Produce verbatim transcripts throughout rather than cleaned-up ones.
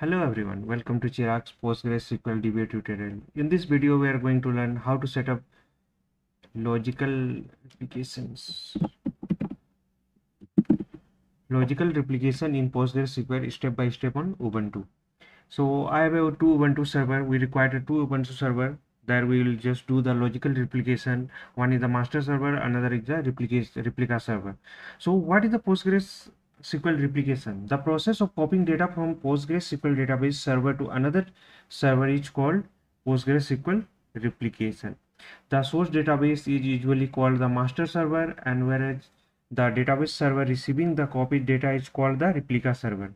Hello everyone, welcome to Chirag's PostgreSQL D B A tutorial. In this video we are going to learn how to set up logical replications. Logical replication in PostgreSQL step by step on Ubuntu. So I have a two Ubuntu server. We required a two Ubuntu server. There we will just do the logical replication. One is the master server, another is the replica, replica server. So what is the Postgres S Q L replication? The process of copying data from PostgreSQL database server to another server is called PostgreSQL replication. The source database is usually called the master server, and whereas the database server receiving the copied data is called the replica server.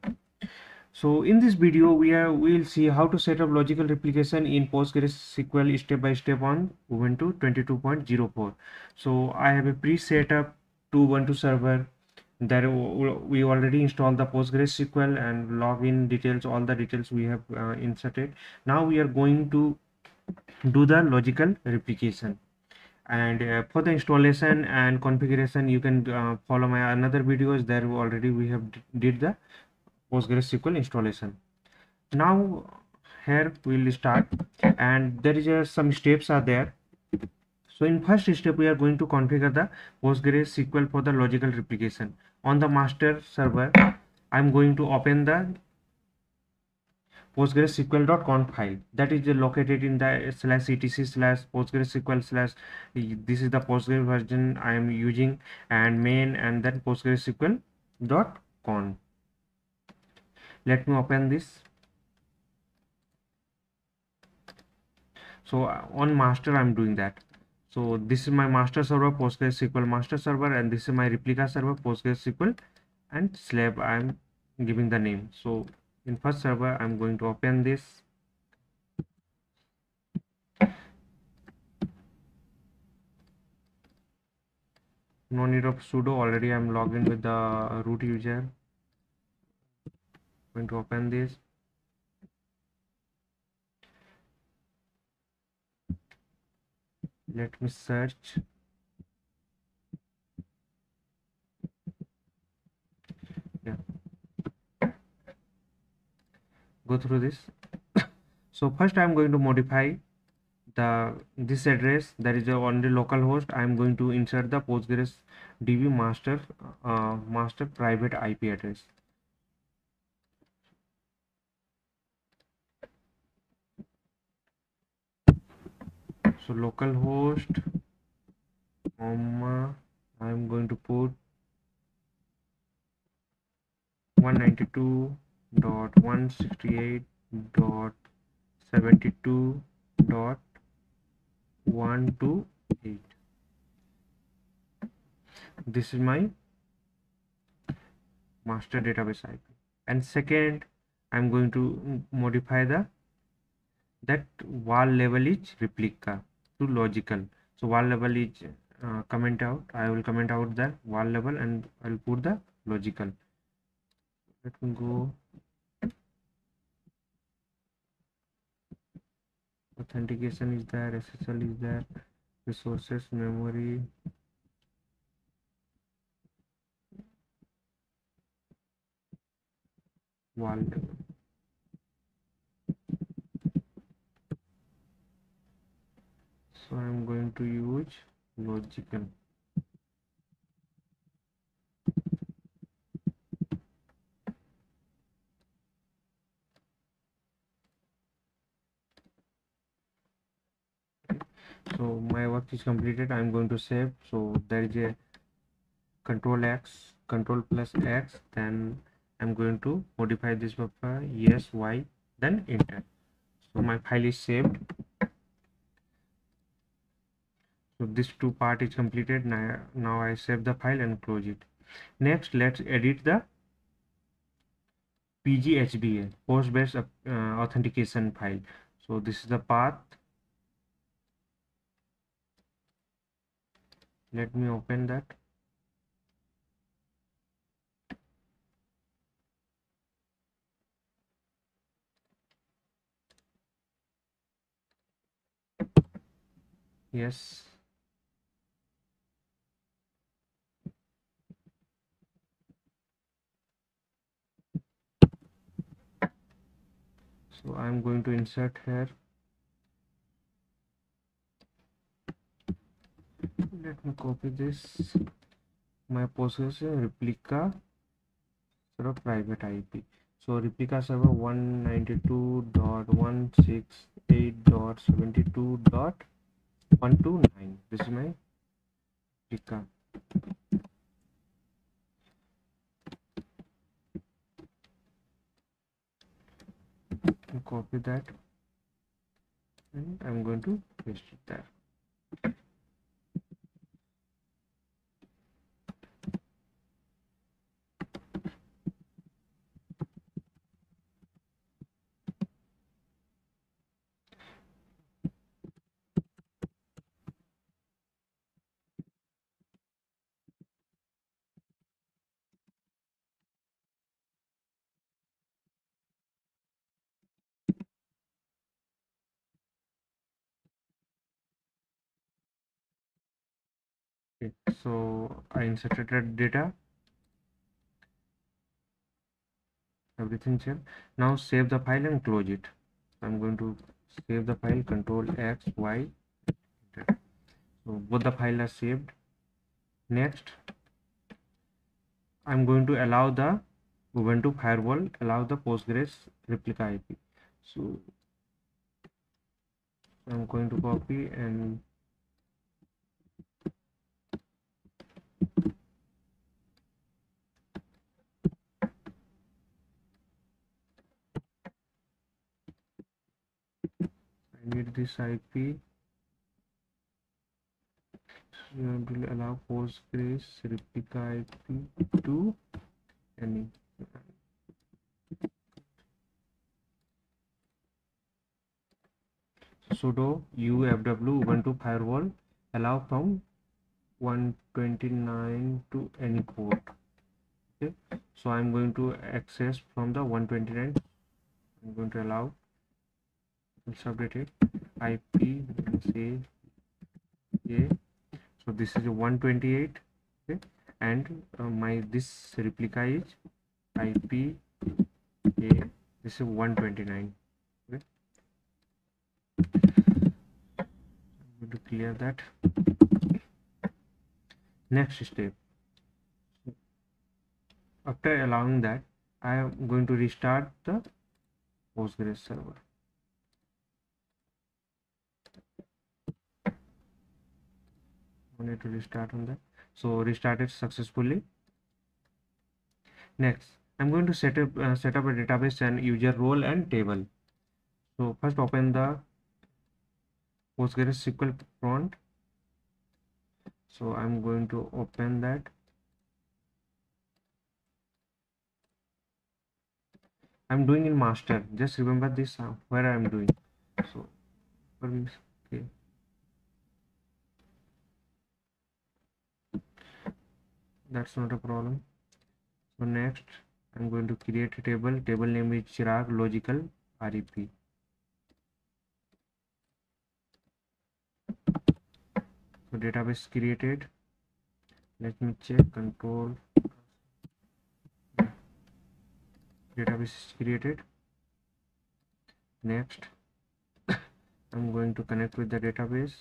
So in this video we are we will see how to set up logical replication in PostgreSQL step by step on Ubuntu twenty-two point oh four. So I have a pre-set up to Ubuntu server. There we already installed the PostgreSQL and login details, all the details we have uh, inserted. Now we are going to do the logical replication, and uh, for the installation and configuration you can uh, follow my another videos. There already we have did the PostgreSQL installation. Now here we will start, and there is uh, some steps are there. So in first step we are going to configure the PostgreSQL for the logical replication. On the master server, I'm going to open the postgresql dot conf file that is located in the slash etc slash postgresql slash. This is the Postgres version I am using, and main, and then postgresql dot conf. Let me open this. So on master I'm doing that. So this is my master server, PostgreSQL master server, and this is my replica server, PostgreSQL, and slab I'm giving the name. So in first server I'm going to open this. No need of sudo, already I'm logged in with the root user. Going to open this. Let me search. Yeah. Go through this. So first I am going to modify the this address that is on the localhost. I am going to insert the Postgres D B master uh, master private I P address. So localhost, comma, I am going to put one ninety-two dot one sixty-eight dot seventy-two dot one twenty-eight. This is my master database I P. And second, I am going to modify the that var level is replica to logical. So var level is uh, comment out. I will comment out the var level and I will put the logical. Let me go authentication is there, S S L is there, resources, memory, var level. So I am going to use logical. Okay. So my work is completed. I am going to save. So there is a control X, control plus X. Then I am going to modify this buffer. Yes, Y. Then enter. So my file is saved. So this two part is completed. Now, now I save the file and close it. Next, let's edit the P G H B A post-based uh, authentication file. So this is the path. Let me open that. Yes. So I'm going to insert here. Let me copy this. My Postgres replica server private I P. So replica server one ninety-two dot one sixty-eight dot seventy-two dot one twenty-nine. This is my replica. Copy that, and I'm going to paste it there. So I inserted that data, everything here. Now save the file and close it. I'm going to save the file, control X Y. So both the files are saved. Next, I'm going to allow the Ubuntu firewall, allow the Postgres replica I P. So I'm going to copy and need this I P. So you will allow Postgres replica I P to any. Sudo U F W Ubuntu firewall allow from one twenty-nine to any port. Okay, so I'm going to access from the one twenty-nine. I'm going to allow. Submit it I P and say A. So this is a one twenty-eight, okay, and uh, my this replica is I P A. This is one twenty-nine. Okay, I'm going to clear that. Next step, after allowing that, I am going to restart the Postgres server. I need to restart on that. So restarted successfully. Next, I'm going to set up uh, set up a database and user role and table. So first open the PostgreSQL front. So I'm going to open that. I'm doing in master. Just remember this uh, where I'm doing. So okay. That's not a problem. So next, I'm going to create a table. Table name is Chirag Logical R E P. So database created. Let me check. Control. Database is created. Next, I'm going to connect with the database.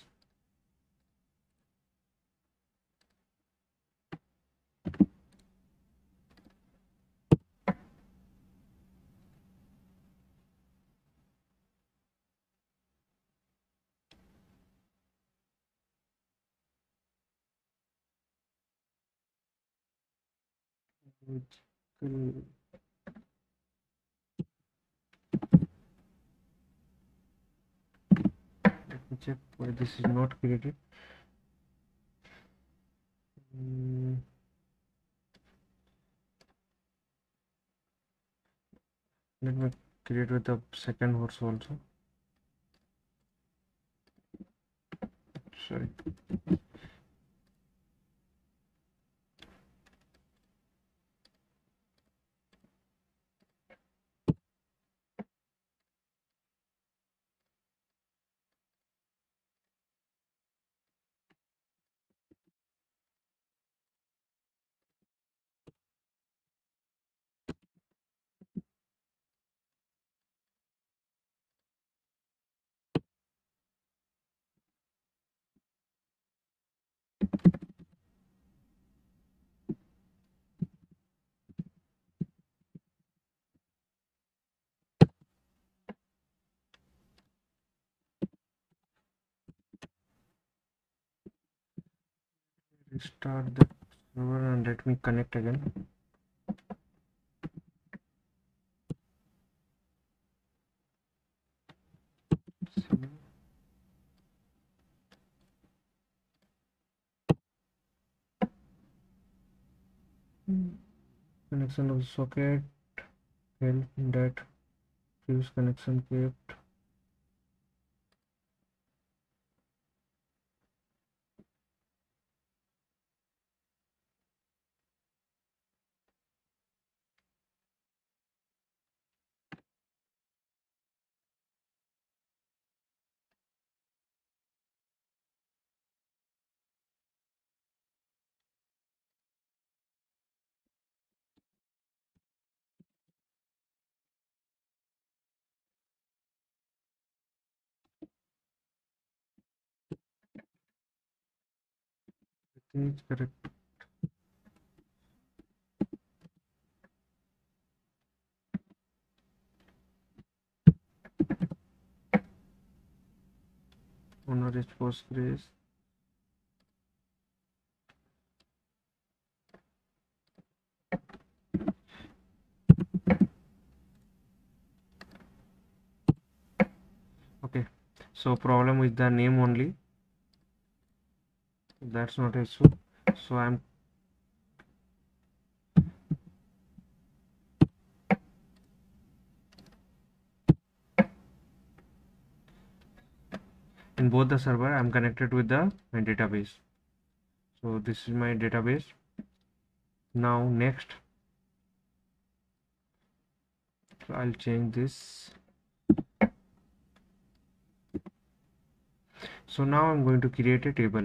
Logical let me check why this is not created. Mm. Let me create with the second horse also. Sorry. start the server and let me connect again. Connection of socket failed, that fuse connection kept. It's correct. Owner is Postgres. Okay, so problem with the name only. That's not an issue. So I'm in both the server I'm connected with the my database. So this is my database. Now next, so I'll change this. So now I'm going to create a table.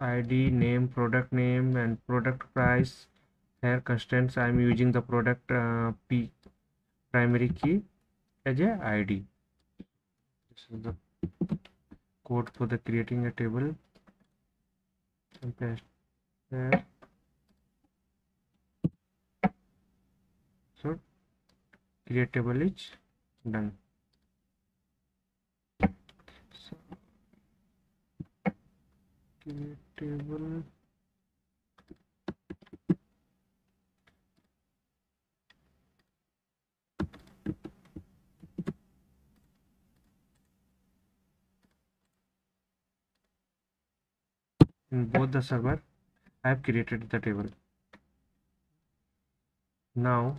I D, name, product name, and product price. Here constants I am using the product uh, P primary key as a I D. This is the code for the creating a table. And paste there. So create table is done. So create table. In both the server I have created the table. Now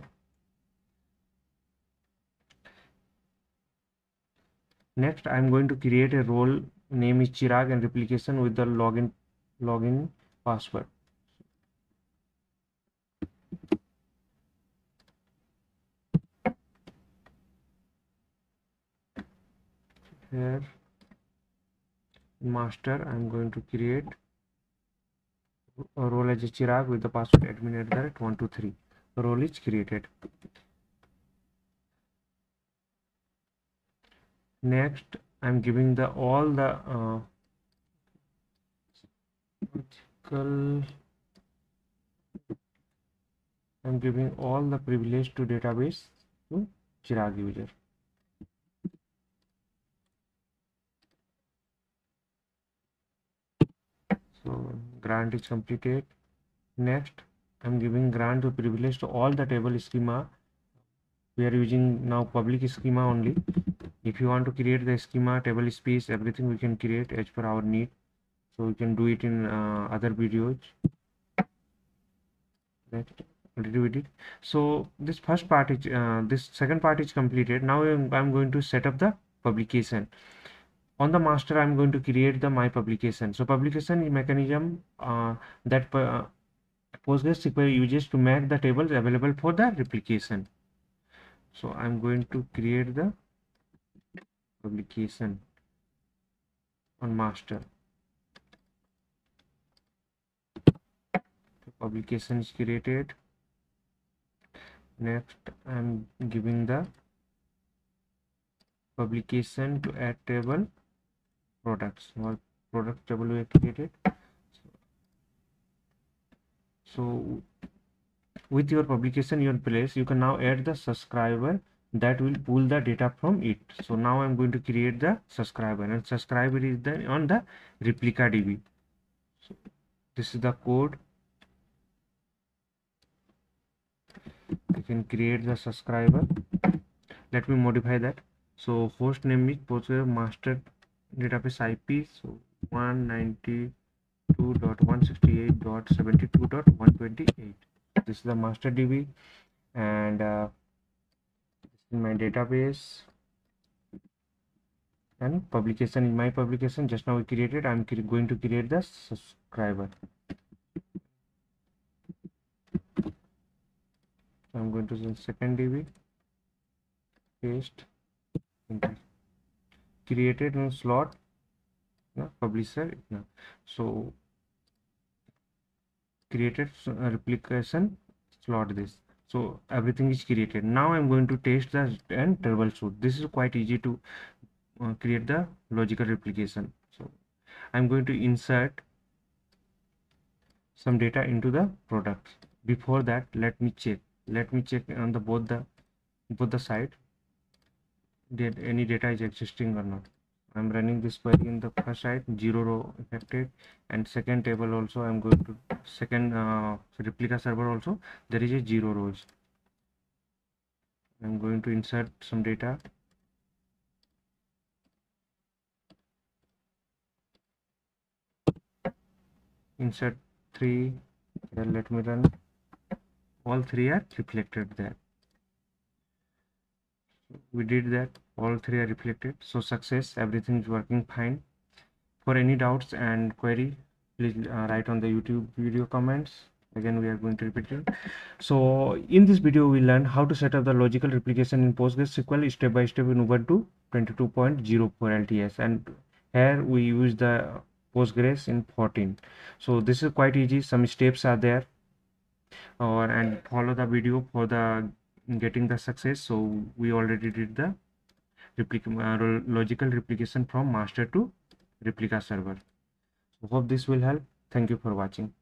next I am going to create a role name is Chirag and replication with the login login password. Here master I am going to create a role as a Chirag with the password admin at the rate one two three. Role is created. Next I'm giving the all the uh, logical, I'm giving all the privilege to database to Chirag user. So grant is completed. Next I'm giving grant to privilege to all the table schema. We are using now public schema only. If you want to create the schema, table space, everything we can create as per our need. So we can do it in uh, other videos. Next, already we did. So this first part is uh, this second part is completed. Now I'm, I'm going to set up the publication. On the master, I'm going to create the my publication. So publication is mechanism uh, that uh, PostgreSQL uses to make the tables available for the replication. So I'm going to create the publication on master. The publication is created. Next, I'm giving the publication to add table products or product table we have created. So with your publication in place, you can now add the subscriber that will pull the data from it. So now I'm going to create the subscriber, and subscriber is then on the replica D B. So this is the code. You can create the subscriber. Let me modify that. So host name is Postgres master database I P. So one ninety-two dot one sixty-eight dot seventy-two dot one twenty-eight. This is the master D B, and uh, in my database, and publication in my publication just now we created. I'm cre going to create the subscriber. I'm going to send second D B, paste, enter. Created in slot, na, publisher. Na. So created uh, replication slot this. So everything is created. Now I'm going to test that and troubleshoot. This is quite easy to uh, create the logical replication. So I'm going to insert some data into the product. Before that, let me check. Let me check on the both the both the side that any data is existing or not. I'm running this query in the first side, zero row affected, and second table also. I'm going to second uh, replica server also. There is a zero rows. I'm going to insert some data. Insert three. Then let me run. All three are reflected there. We did that. All three are reflected. So success. Everything is working fine. For any doubts and query, please uh, write on the YouTube video comments. Again, we are going to repeat it. So in this video, we learned how to set up the logical replication in PostgreSQL step by step in Ubuntu twenty-two point oh four L T S, and here we use the Postgres in fourteen. So this is quite easy. Some steps are there, or and follow the video for the getting the success. So we already did the replica, logical replication from master to replica server. So hope this will help. Thank you for watching.